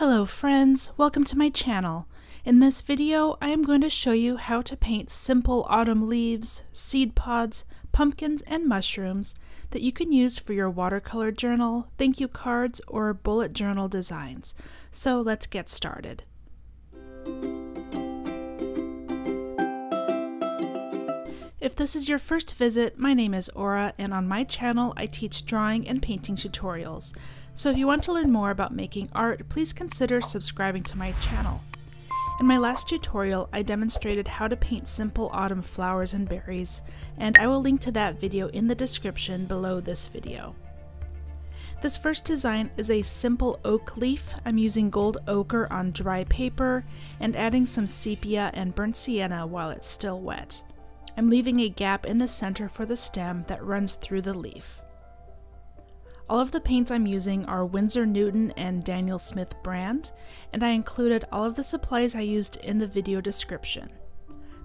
Hello friends, welcome to my channel. In this video, I am going to show you how to paint simple autumn leaves, seed pods, pumpkins, and mushrooms that you can use for your watercolor journal, thank you cards, or bullet journal designs. So let's get started. If this is your first visit, my name is Aura, and on my channel I teach drawing and painting tutorials. So if you want to learn more about making art, please consider subscribing to my channel. In my last tutorial, I demonstrated how to paint simple autumn flowers and berries, and I will link to that video in the description below this video. This first design is a simple oak leaf. I'm using gold ochre on dry paper and adding some sepia and burnt sienna while it's still wet. I'm leaving a gap in the center for the stem that runs through the leaf. All of the paints I'm using are Winsor Newton and Daniel Smith brand, and I included all of the supplies I used in the video description.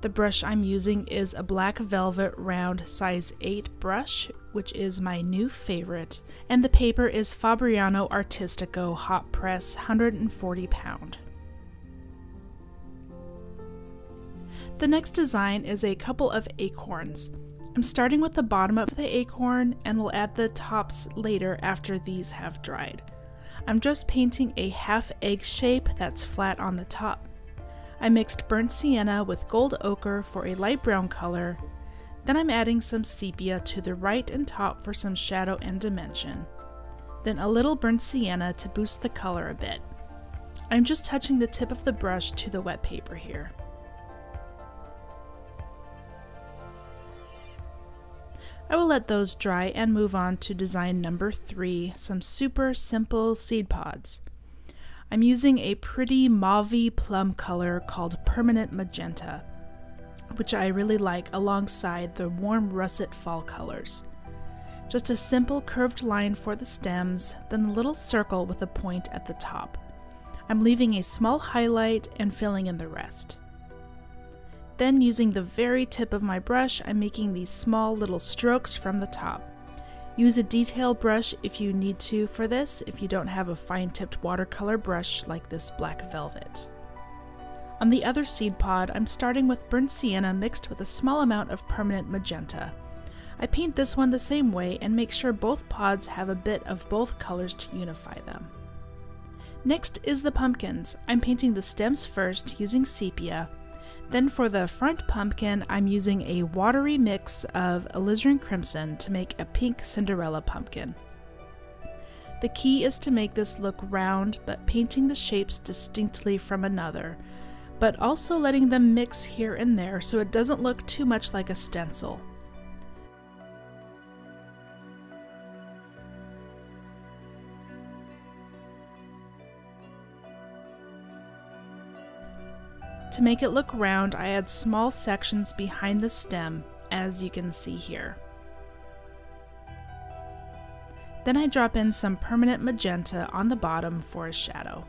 The brush I'm using is a black velvet round size 8 brush, which is my new favorite, and the paper is Fabriano Artistico Hot Press 140 pound. The next design is a couple of acorns. I'm starting with the bottom of the acorn and we'll add the tops later after these have dried. I'm just painting a half egg shape that's flat on the top. I mixed burnt sienna with gold ochre for a light brown color, then I'm adding some sepia to the right and top for some shadow and dimension, then a little burnt sienna to boost the color a bit. I'm just touching the tip of the brush to the wet paper here. I will let those dry and move on to design number 3, some super simple seed pods. I'm using a pretty mauve-y plum color called Permanent Magenta, which I really like alongside the warm russet fall colors. Just a simple curved line for the stems, then a little circle with a point at the top. I'm leaving a small highlight and filling in the rest. Then using the very tip of my brush, I'm making these small little strokes from the top. Use a detail brush if you need to for this, if you don't have a fine-tipped watercolor brush like this black velvet. On the other seed pod, I'm starting with burnt sienna mixed with a small amount of permanent magenta. I paint this one the same way and make sure both pods have a bit of both colors to unify them. Next is the pumpkins. I'm painting the stems first using sepia. Then for the front pumpkin, I'm using a watery mix of Alizarin Crimson to make a pink Cinderella pumpkin. The key is to make this look round, but painting the shapes distinctly from another, but also letting them mix here and there so it doesn't look too much like a stencil. To make it look round, I add small sections behind the stem, as you can see here. Then I drop in some permanent magenta on the bottom for a shadow.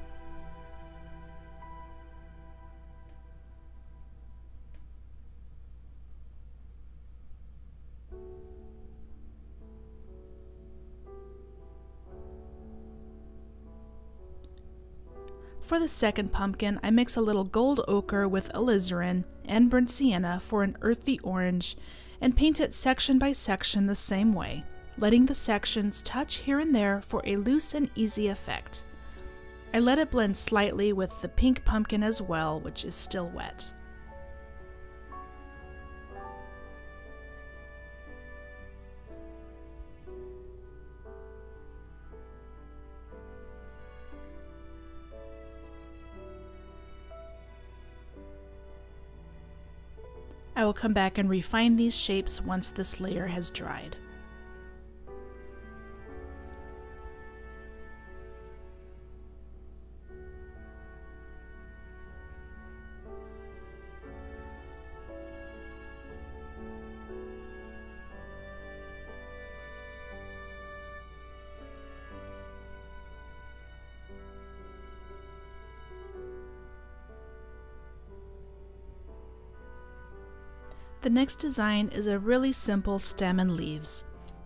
For the second pumpkin, I mix a little gold ochre with alizarin and burnt sienna for an earthy orange and paint it section by section the same way, letting the sections touch here and there for a loose and easy effect. I let it blend slightly with the pink pumpkin as well, which is still wet. I will come back and refine these shapes once this layer has dried. The next design is a really simple stem and leaves.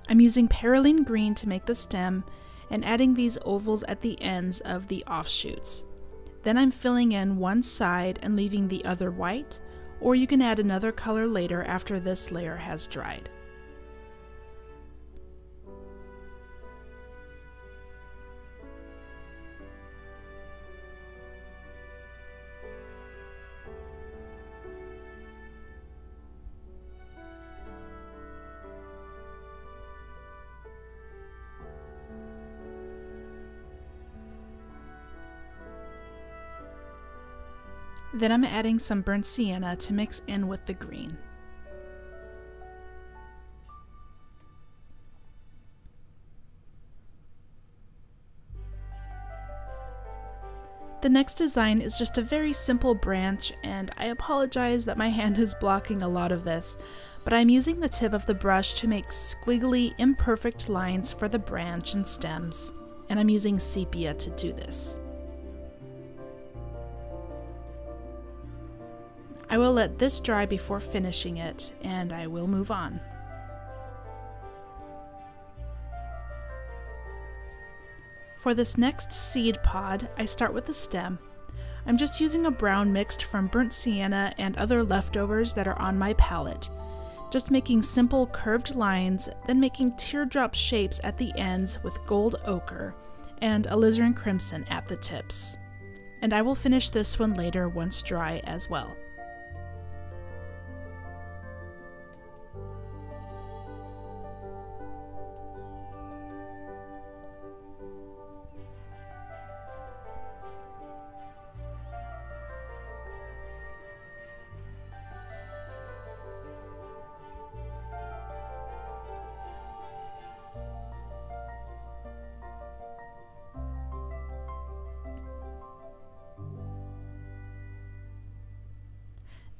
I'm using perylene green to make the stem and adding these ovals at the ends of the offshoots. Then I'm filling in one side and leaving the other white, or you can add another color later after this layer has dried. Then I'm adding some burnt sienna to mix in with the green. The next design is just a very simple branch, and I apologize that my hand is blocking a lot of this, but I'm using the tip of the brush to make squiggly, imperfect lines for the branch and stems, and I'm using sepia to do this. I will let this dry before finishing it, and I will move on. For this next seed pod, I start with the stem. I'm just using a brown mixed from burnt sienna and other leftovers that are on my palette. Just making simple curved lines, then making teardrop shapes at the ends with gold ochre and alizarin crimson at the tips. And I will finish this one later once dry as well.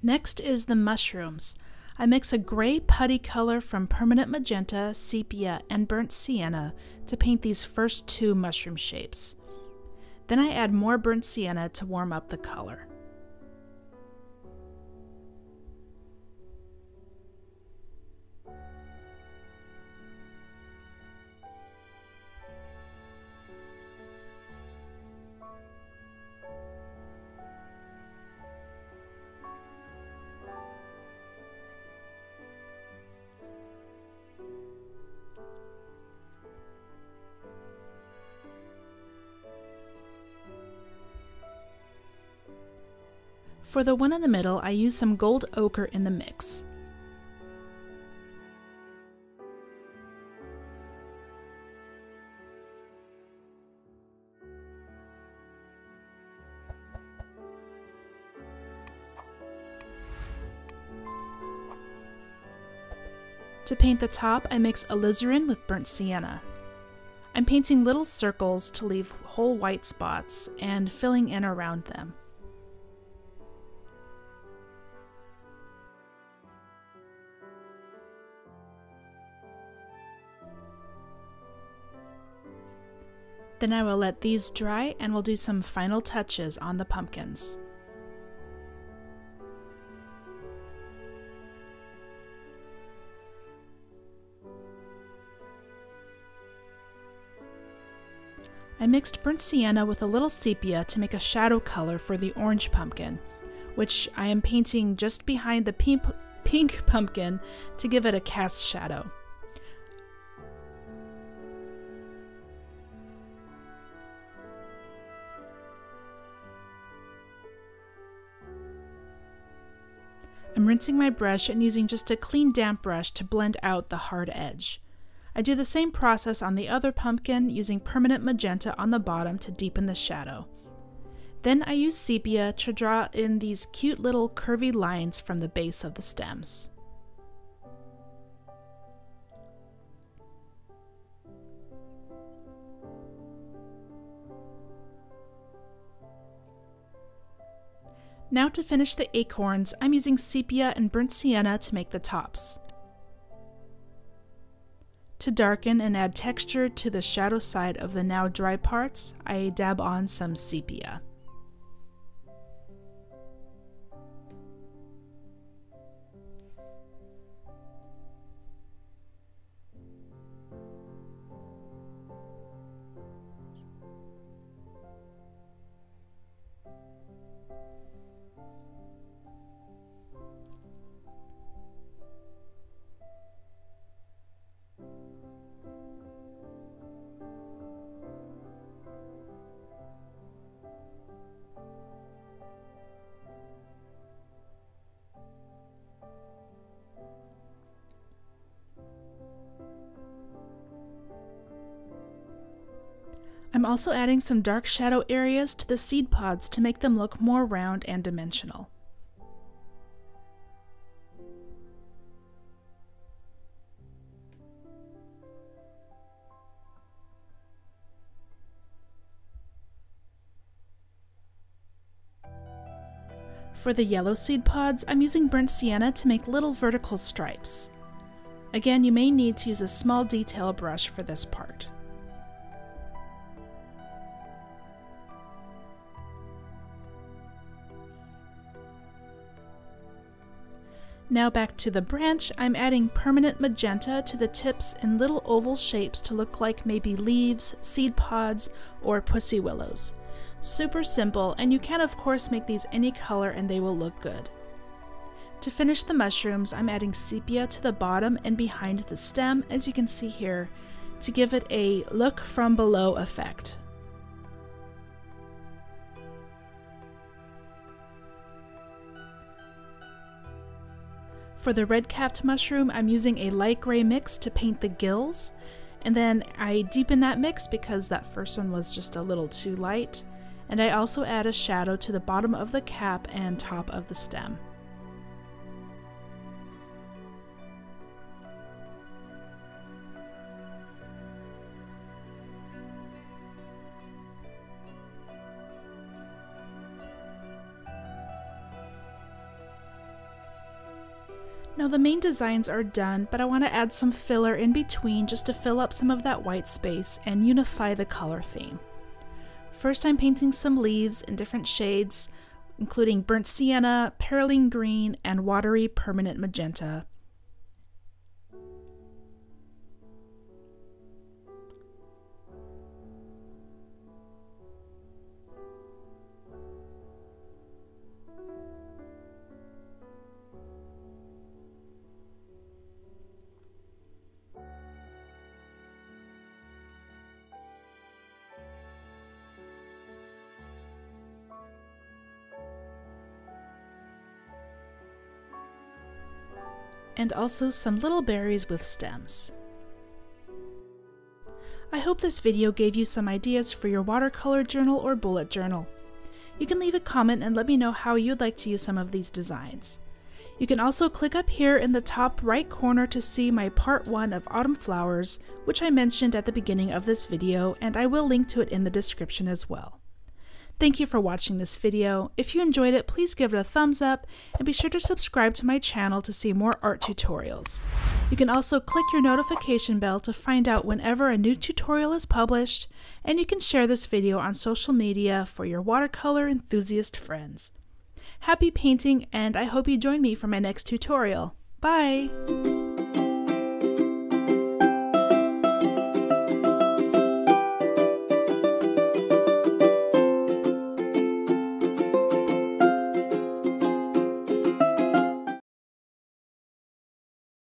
Next is the mushrooms. I mix a gray putty color from Permanent Magenta, Sepia, and Burnt Sienna to paint these first two mushroom shapes. Then I add more Burnt Sienna to warm up the color. For the one in the middle, I use some gold ochre in the mix. To paint the top, I mix alizarin with burnt sienna. I'm painting little circles to leave whole white spots and filling in around them. Then I will let these dry and we'll do some final touches on the pumpkins. I mixed burnt sienna with a little sepia to make a shadow color for the orange pumpkin, which I am painting just behind the pink pumpkin to give it a cast shadow. I'm rinsing my brush and using just a clean damp brush to blend out the hard edge. I do the same process on the other pumpkin, using permanent magenta on the bottom to deepen the shadow. Then I use sepia to draw in these cute little curvy lines from the base of the stems. Now to finish the acorns, I'm using sepia and burnt sienna to make the tops. To darken and add texture to the shadow side of the now dry parts, I dab on some sepia. also adding some dark shadow areas to the seed pods to make them look more round and dimensional. For the yellow seed pods, I'm using Burnt Sienna to make little vertical stripes. Again, you may need to use a small detail brush for this part. Now back to the branch, I'm adding Permanent Magenta to the tips in little oval shapes to look like maybe leaves, seed pods, or pussy willows. Super simple, and you can of course make these any color and they will look good. To finish the mushrooms, I'm adding sepia to the bottom and behind the stem, as you can see here, to give it a look from below effect. For the red-capped mushroom, I'm using a light gray mix to paint the gills, and then I deepen that mix because that first one was just a little too light, and I also add a shadow to the bottom of the cap and top of the stem. Now the main designs are done, but I want to add some filler in between just to fill up some of that white space and unify the color theme. First I'm painting some leaves in different shades, including Burnt Sienna, Perylene Green, and Watery Permanent Magenta. And also some little berries with stems. I hope this video gave you some ideas for your watercolor journal or bullet journal. You can leave a comment and let me know how you'd like to use some of these designs. You can also click up here in the top right corner to see my part 1 of Autumn Flowers, which I mentioned at the beginning of this video, and I will link to it in the description as well. Thank you for watching this video. If you enjoyed it, please give it a thumbs up and be sure to subscribe to my channel to see more art tutorials. You can also click your notification bell to find out whenever a new tutorial is published, and you can share this video on social media for your watercolor enthusiast friends. Happy painting, and I hope you join me for my next tutorial. Bye!